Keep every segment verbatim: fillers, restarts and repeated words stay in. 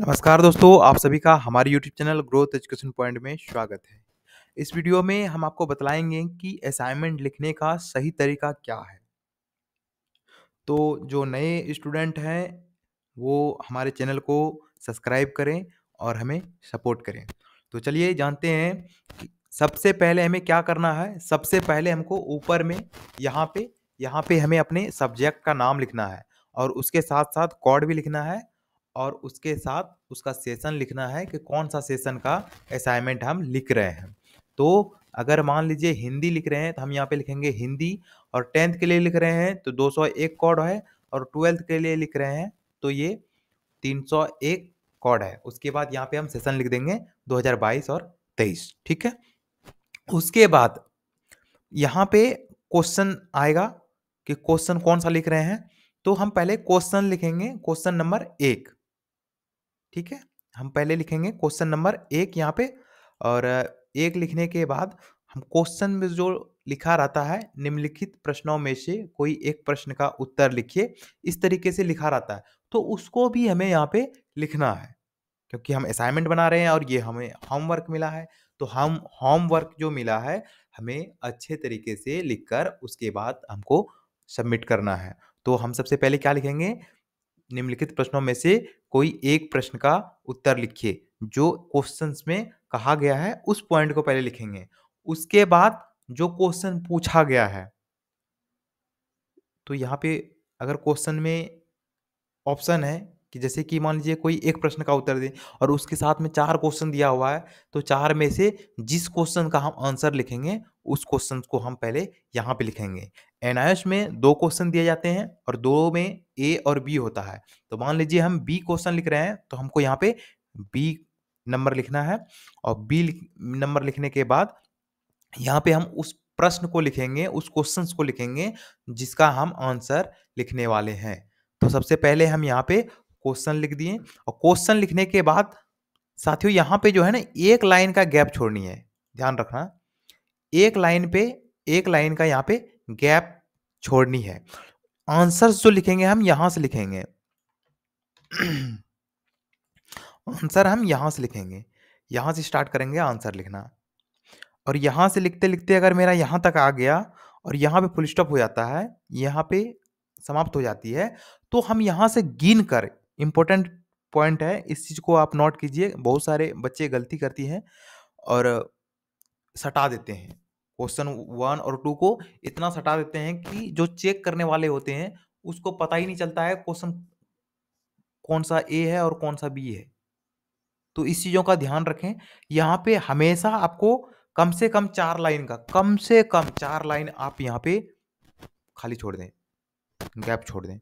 नमस्कार दोस्तों, आप सभी का हमारे YouTube channel growth education point में स्वागत है। इस वीडियो में हम आपको बताएंगे कि असाइनमेंट लिखने का सही तरीका क्या है। तो जो नए स्टूडेंट हैं वो हमारे चैनल को सब्सक्राइब करें और हमें सपोर्ट करें। तो चलिए जानते हैं कि सबसे पहले हमें क्या करना है। सबसे पहले हमको ऊपर में यहाँ पे यहाँ पे हमें अपने सब्जेक्ट का नाम लिखना है और उसके साथ साथ कोड भी लिखना है और उसके साथ उसका सेशन लिखना है कि कौन सा सेशन का असाइनमेंट हम लिख रहे हैं। तो अगर मान लीजिए हिंदी लिख रहे हैं तो हम यहाँ पे लिखेंगे हिंदी, और टेंथ के लिए लिख रहे हैं तो दो सौ एक कोड है, और ट्वेल्थ के लिए लिख रहे हैं तो ये तीन सौ एक कोड है। उसके बाद यहाँ पे हम सेशन लिख देंगे दो हज़ार बाईस और तेईस, ठीक है। उसके बाद यहाँ पे क्वेश्चन आएगा कि क्वेश्चन कौन सा लिख रहे हैं। तो हम पहले क्वेश्चन लिखेंगे, क्वेश्चन नंबर एक, ठीक है। हम पहले लिखेंगे क्वेश्चन नंबर एक यहाँ पे, और एक लिखने के बाद हम क्वेश्चन में जो लिखा रहता है निम्नलिखित प्रश्नों में से कोई एक प्रश्न का उत्तर लिखिए, इस तरीके से लिखा रहता है। तो उसको भी हमें यहाँ पे लिखना है क्योंकि हम असाइनमेंट बना रहे हैं और ये हमें होमवर्क मिला है। तो हम होमवर्क जो मिला है हमें अच्छे तरीके से लिख कर उसके बाद हमको सबमिट करना है। तो हम सबसे पहले क्या लिखेंगे, निम्नलिखित प्रश्नों में से कोई एक प्रश्न का उत्तर लिखिए। जो क्वेश्चंस में कहा गया है उस पॉइंट को पहले लिखेंगे, उसके बाद जो क्वेश्चन पूछा गया है। तो यहाँ पे अगर क्वेश्चन में ऑप्शन है कि जैसे कि मान लीजिए कोई एक प्रश्न का उत्तर दें और उसके साथ में चार क्वेश्चन दिया हुआ है, तो चार में से जिस क्वेश्चन का हम आंसर लिखेंगे उस क्वेश्चन को हम पहले यहाँ पे लिखेंगे। एनआईएस में दो क्वेश्चन दिए जाते हैं और दो में ए और बी होता है। तो मान लीजिए हम बी क्वेश्चन लिख रहे हैं तो हमको यहाँ पे बी नंबर लिखना है, और बी नंबर लिखने के बाद यहाँ पे हम उस प्रश्न को लिखेंगे, उस क्वेश्चन को लिखेंगे जिसका हम आंसर लिखने वाले हैं। तो सबसे पहले हम यहाँ पे क्वेश्चन लिख दिए, और क्वेश्चन लिखने के बाद साथियों यहाँ पे जो है ना एक लाइन का गैप छोड़नी है, ध्यान रखना। एक लाइन पे एक लाइन का यहाँ पे गैप छोड़नी है। आंसर्स जो लिखेंगे हम यहाँ से लिखेंगे, आंसर हम यहाँ से लिखेंगे, यहाँ से स्टार्ट करेंगे आंसर लिखना। और यहाँ से लिखते लिखते अगर मेरा यहाँ तक आ गया और यहाँ पे फुल स्टॉप हो जाता है, यहाँ पे समाप्त हो जाती है, तो हम यहाँ से गिन कर, इम्पोर्टेंट पॉइंट है, इस चीज़ को आप नोट कीजिए। बहुत सारे बच्चे गलती करती हैं और सटा देते हैं क्वेश्चन वन और टू को, इतना सटा देते हैं कि जो चेक करने वाले होते हैं उसको पता ही नहीं चलता है क्वेश्चन कौन सा ए है और कौन सा बी है। तो इस चीज़ों का ध्यान रखें। यहाँ पे हमेशा आपको कम से कम चार लाइन का, कम से कम चार लाइन आप यहाँ पे खाली छोड़ दें, गैप छोड़ दें।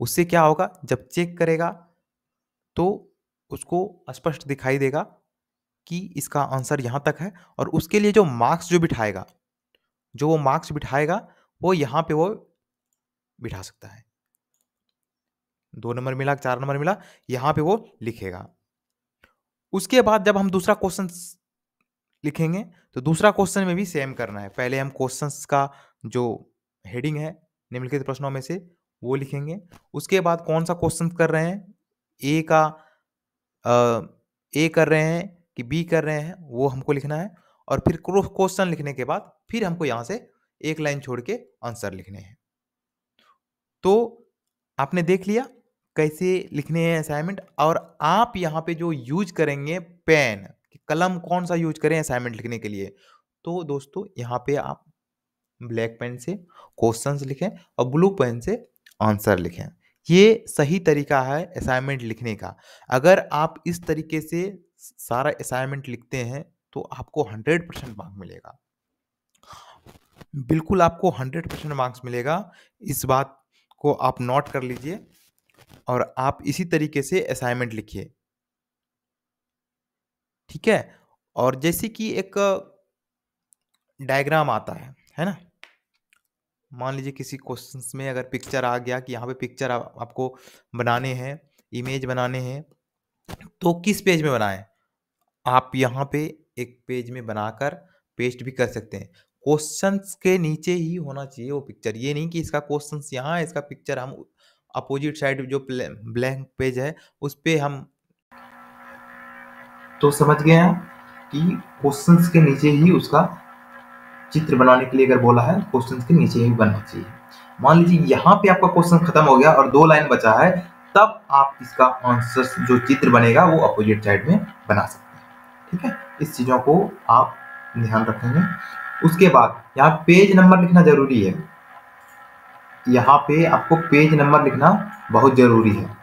उससे क्या होगा, जब चेक करेगा तो उसको स्पष्ट दिखाई देगा कि इसका आंसर यहाँ तक है, और उसके लिए जो मार्क्स जो बिठाएगा, जो वो मार्क्स बिठाएगा वो यहाँ पे वो बिठा सकता है। दो नंबर मिला, चार नंबर मिला, यहाँ पे वो लिखेगा। उसके बाद जब हम दूसरा क्वेश्चन लिखेंगे तो दूसरा क्वेश्चन में भी सेम करना है। पहले हम क्वेश्चन का जो हेडिंग है निम्नलिखित प्रश्नों में से वो लिखेंगे, उसके बाद कौन सा क्वेश्चन कर रहे हैं, ए का आ, ए कर रहे हैं कि बी कर रहे हैं, वो हमको लिखना है। और फिर क्वेश्चन लिखने के बाद फिर हमको यहाँ से एक लाइन छोड़ के आंसर लिखने हैं। तो आपने देख लिया कैसे लिखने हैं असाइनमेंट। और आप यहाँ पे जो यूज करेंगे पेन, कि कलम कौन सा यूज करें असाइनमेंट लिखने के लिए, तो दोस्तों यहाँ पे आप ब्लैक पेन से क्वेश्चंस लिखें और ब्लू पेन से आंसर लिखें। ये सही तरीका है असाइनमेंट लिखने का। अगर आप इस तरीके से सारा असाइनमेंट लिखते हैं तो आपको सौ परसेंट मार्क्स मिलेगा, बिल्कुल आपको सौ परसेंट मार्क्स मिलेगा। इस बात को आप नोट कर लीजिए और आप इसी तरीके से असाइनमेंट लिखिए, ठीक है। और जैसे कि एक डायग्राम आता है है ना, मान लीजिए किसी क्वेश्चंस में अगर पिक्चर आ गया कि यहाँ पे पिक्चर आप, आपको बनाने हैं, इमेज बनाने हैं, तो किस पेज में बनाएं, आप यहाँ पे एक पेज में बनाकर पेस्ट भी कर सकते हैं। क्वेश्चंस के नीचे ही होना चाहिए वो पिक्चर, ये नहीं कि इसका क्वेश्चंस यहाँ है, इसका पिक्चर हम अपोजिट साइड जो ब्लैंक पेज है उस पर हम तो समझ गए आप कि क्वेश्चंस के नीचे ही उसका चित्र बनाने के लिए अगर बोला है क्वेश्चंस के नीचे ही बनना चाहिए। मान लीजिए यहाँ पे आपका क्वेश्चन खत्म हो गया और दो लाइन बचा है, तब आप इसका आंसर जो चित्र बनेगा वो अपोजिट साइड में बना सकते हैं। ठीक है, इस चीज़ों को आप ध्यान रखेंगे। उसके बाद यहाँ पेज नंबर लिखना जरूरी है, यहाँ पे आपको पेज नंबर लिखना बहुत जरूरी है।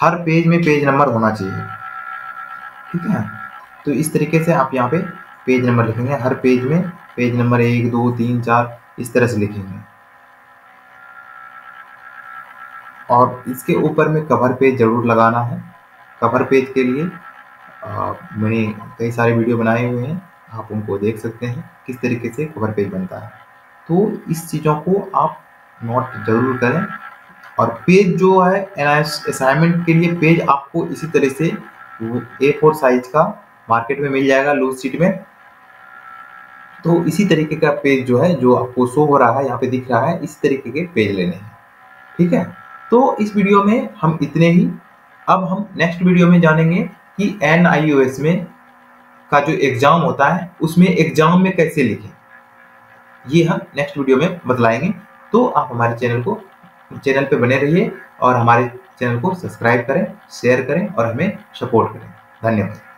हर पेज में पेज नंबर होना चाहिए। ठीक है, तो इस तरीके से आप यहाँ पे पेज नंबर लिखेंगे, हर पेज में पेज नंबर एक दो तीन चार इस तरह से लिखेंगे। और इसके ऊपर में कवर पेज जरूर लगाना है। कवर पेज के लिए आ, मैंने कई सारे वीडियो बनाए हुए हैं, आप उनको देख सकते हैं किस तरीके से कवर पेज बनता है। तो इस चीज़ों को आप नोट जरूर करें। और पेज जो है असाइनमेंट के लिए पेज आपको इसी तरह से ए फोर साइज का मार्केट में मिल जाएगा लूज शीट में। तो इसी तरीके का पेज जो है जो आपको शो हो रहा है यहाँ पे दिख रहा है, इसी तरीके के पेज लेने हैं। ठीक है, तो इस वीडियो में हम इतने ही। अब हम नेक्स्ट वीडियो में जानेंगे कि एन आई ओ एस में का जो एग्ज़ाम होता है उसमें एग्ज़ाम में कैसे लिखें, ये हम नेक्स्ट वीडियो में बतलाएंगे। तो आप हमारे चैनल को चैनल पे बने रहिए और हमारे चैनल को सब्सक्राइब करें, शेयर करें और हमें सपोर्ट करें। धन्यवाद।